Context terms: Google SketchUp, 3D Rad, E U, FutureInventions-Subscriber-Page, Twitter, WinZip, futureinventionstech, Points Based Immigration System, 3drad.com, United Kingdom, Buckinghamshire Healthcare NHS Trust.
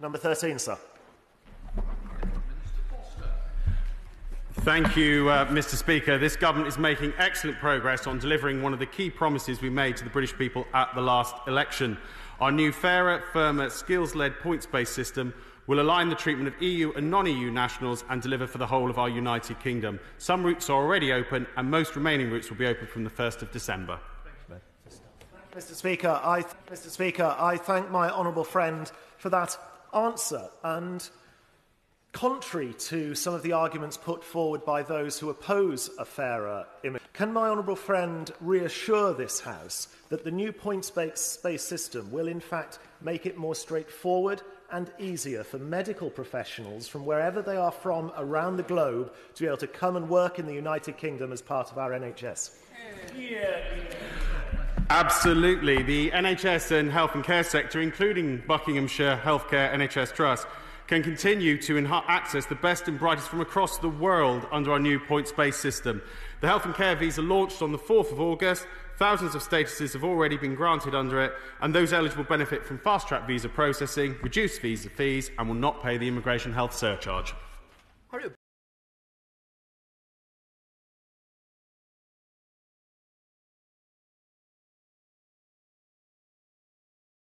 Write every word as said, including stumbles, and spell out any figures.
Number thirteen, sir. Thank you, uh, Mister Speaker. This government is making excellent progress on delivering one of the key promises we made to the British people at the last election. Our new fairer, firmer, skills-led, points-based system will align the treatment of E U and non-E U nationals and deliver for the whole of our United Kingdom. Some routes are already open, and most remaining routes will be open from the first of December. Mister Speaker, I, th Mister Speaker, I thank my honourable friend for that answer. And contrary to some of the arguments put forward by those who oppose a fairer immigration, can my honourable friend reassure this House that the new points-based system will in fact make it more straightforward and easier for medical professionals from wherever they are from around the globe to be able to come and work in the United Kingdom as part of our N H S? Yeah. Absolutely. The N H S and health and care sector, including Buckinghamshire Healthcare N H S Trust, can continue to access the best and brightest from across the world under our new points-based system. The health and care visa launched on the fourth of August. Thousands of statuses have already been granted under it, and those eligible benefit from fast-track visa processing, reduced visa fees, and will not pay the immigration health surcharge.